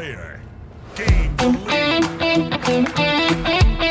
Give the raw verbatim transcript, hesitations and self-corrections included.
later. Game complete.